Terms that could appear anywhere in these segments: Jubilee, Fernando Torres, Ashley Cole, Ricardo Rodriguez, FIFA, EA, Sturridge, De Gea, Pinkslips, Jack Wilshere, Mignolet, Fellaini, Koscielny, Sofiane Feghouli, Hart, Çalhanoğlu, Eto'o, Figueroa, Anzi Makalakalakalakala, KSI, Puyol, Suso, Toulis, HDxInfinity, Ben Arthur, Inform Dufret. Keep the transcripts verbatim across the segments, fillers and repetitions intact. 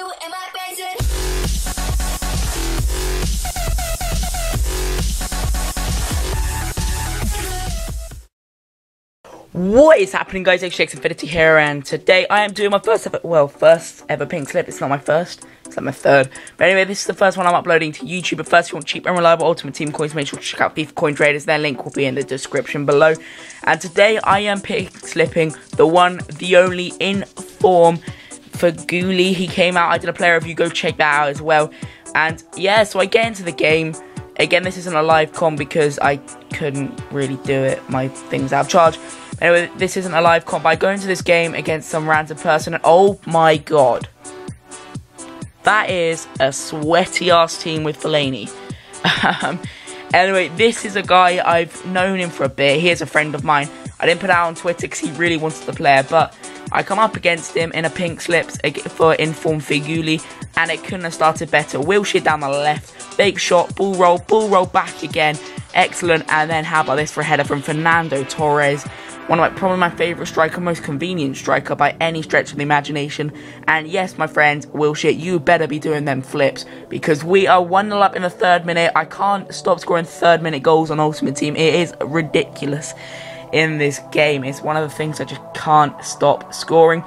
you in my basement. What is happening, guys? H D X Infinity here, and today I am doing my first ever, well, first ever pink slip. It's not my first, it's like my third. But anyway, this is the first one I'm uploading to YouTube. But first, if you want cheap and reliable Ultimate Team coins, make sure to check out FIFA Coin Traders. Their link will be in the description below. And today I am pink slipping the one, the only Inform Feghouli. He came out, I did a player review, go check that out as well. And yeah, so I get into the game. Again, this isn't a live com because I couldn't really do it, my thing's out of charge. Anyway, this isn't a live comp. I go into this game against some random person and oh my god, that is a sweaty ass team with Fellaini. Um, anyway, this is a guy, I've known him for a bit. He is a friend of mine. I didn't put it out on Twitter because he really wanted the player, but I come up against him in a pink slips for Inform Feghouli, and it couldn't have started better. Wilshere down the left, big shot, ball roll, ball roll back again. Excellent, and then how about this for a header from Fernando Torres. One of my, probably my favourite striker, most convenient striker by any stretch of the imagination. And yes, my friends, Wilshere, you better be doing them flips, because we are one nil up in the third minute. I can't stop scoring third minute goals on Ultimate Team. It is ridiculous in this game. It's one of the things I just can't stop scoring.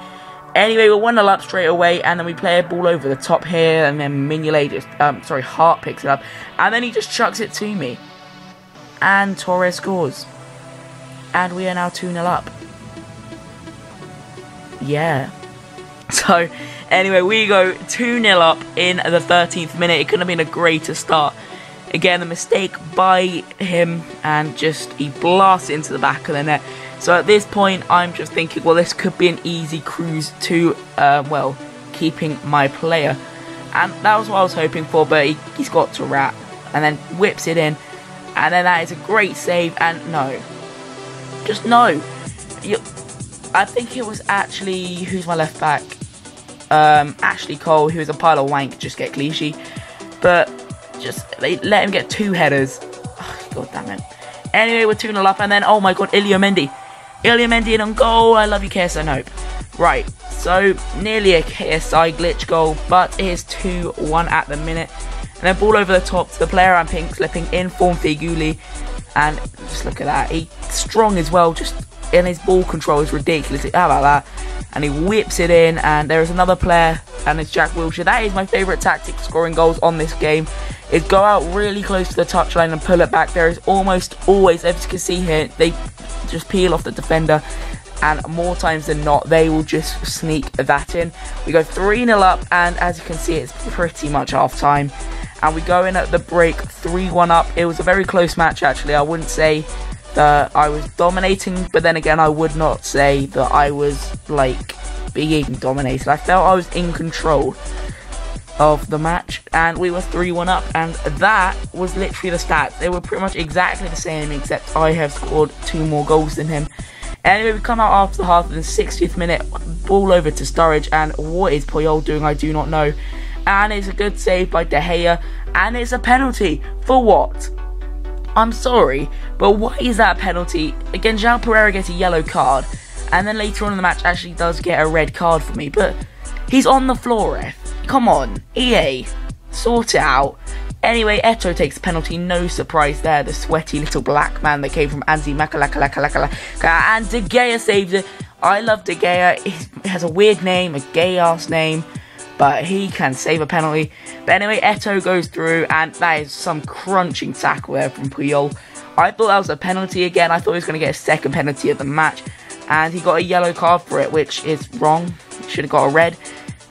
Anyway, we're one nil up straight away, and then we play a ball over the top here, and then Mignolet just, um, sorry, Hart picks it up, and then he just chucks it to me. And Torres scores. And we are now two nil up. Yeah. So, anyway, we go two nil up in the thirteenth minute. It couldn't have been a greater start. Again, the mistake by him, and just he blasts into the back of the net. So at this point, I'm just thinking, well, this could be an easy cruise to, uh, well, keeping my player. And that was what I was hoping for, but he, he's got to wrap, and then whips it in. And then that is a great save, and no. Just no. You, I think it was actually, who's my left back? Um, Ashley Cole, who is a pile of wank, just get cliche. But just they let him get two headers. Oh, god damn it. Anyway, we're two nil up, and then oh my god, Iliomendi. Iliomendi in on goal. I love you, K S I. Nope. Right, so nearly a K S I glitch goal, but it is two one at the minute. And then ball over the top to the player I'm pink slipping, Inform Feghouli. And just look at that. He's strong as well, just in his ball control is ridiculous. How about that? And he whips it in, and there is another player, and it's Jack Wilshere. That is my favourite tactic for scoring goals on this game, is go out really close to the touchline and pull it back. There is almost always, as you can see here, they just peel off the defender, and more times than not, they will just sneak that in. We go three nil up, and as you can see, it's pretty much half-time. And we go in at the break three one up. It was a very close match, actually. I wouldn't say that I was dominating, but then again, I would not say that I was, like, being dominated. I felt I was in control of the match, and we were three one up, and that was literally the stats. They were pretty much exactly the same, except I have scored two more goals than him. Anyway, we come out after the half in the sixtieth minute, ball over to Sturridge, and what is Puyol doing? I do not know. And it's a good save by De Gea, and it's a penalty. For what? I'm sorry, but why is that a penalty? Again, Joao Pereira gets a yellow card, and then later on in the match actually does get a red card for me, but he's on the floor, ref. Come on, E A, sort it out. Anyway, Eto'o takes a penalty, no surprise there, the sweaty little black man that came from Anzi Makalakalakalakala, and De Gea saves it. I love De Gea, he has a weird name, a gay ass name, but he can save a penalty. But anyway, Eto'o goes through, and that is some crunching tackle there from Puyol. I thought that was a penalty again. I thought he was going to get a second penalty of the match, and he got a yellow card for it, which is wrong. Should have got a red.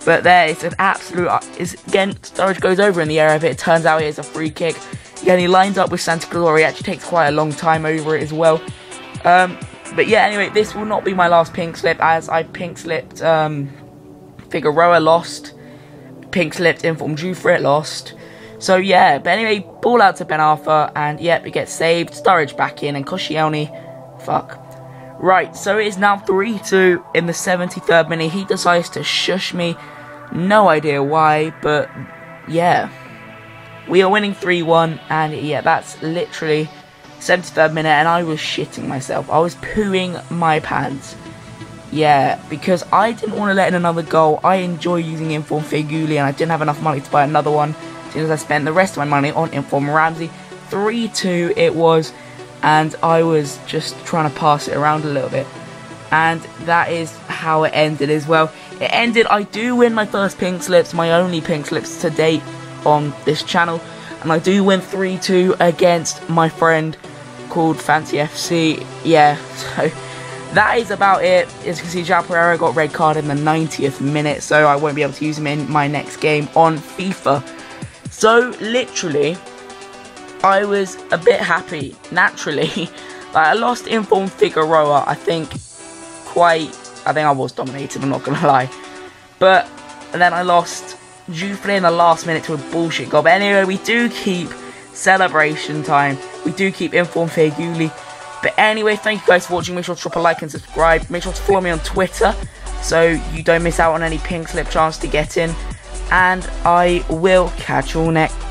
But there, it's an absolute... It's, again, Sturridge goes over in the air of it. It turns out it is a free kick. Again, he lines up with Santa Gloria. It actually takes quite a long time over it as well. Um, but yeah, anyway, this will not be my last pink slip, as I pink slipped... Um, Figueroa lost, pink slipped, Inform Dufret lost. So yeah, but anyway, ball out to Ben Arthur, and yep, it gets saved, Sturridge back in, and Koscielny, fuck. Right, so it is now three two in the seventy-third minute. He decides to shush me, no idea why, but yeah. We are winning three one, and yeah, that's literally seventy-third minute, and I was shitting myself. I was pooing my pants. Yeah, because I didn't want to let in another goal. I enjoy using Inform Feghouli, and I didn't have enough money to buy another one. As soon as I spent the rest of my money on Inform Ramsey, three two it was, and I was just trying to pass it around a little bit. And that is how it ended as well. It ended, I do win my first pink slips, my only pink slips to date on this channel. And I do win three two against my friend called Fancy F C. Yeah, so that is about it. As you can see, Joao Pereira got red card in the ninetieth minute, so I won't be able to use him in my next game on FIFA. So, literally, I was a bit happy, naturally. Like, I lost Inform Figueroa, I think, quite... I think I was dominated, I'm not going to lie. But, and then I lost Jubilee in the last minute to a bullshit goal. But anyway, we do keep celebration time. We do keep Inform Feghouli. But anyway, thank you guys for watching. Make sure to drop a like and subscribe. Make sure to follow me on Twitter so you don't miss out on any pink slip chance to get in. And I will catch you all next.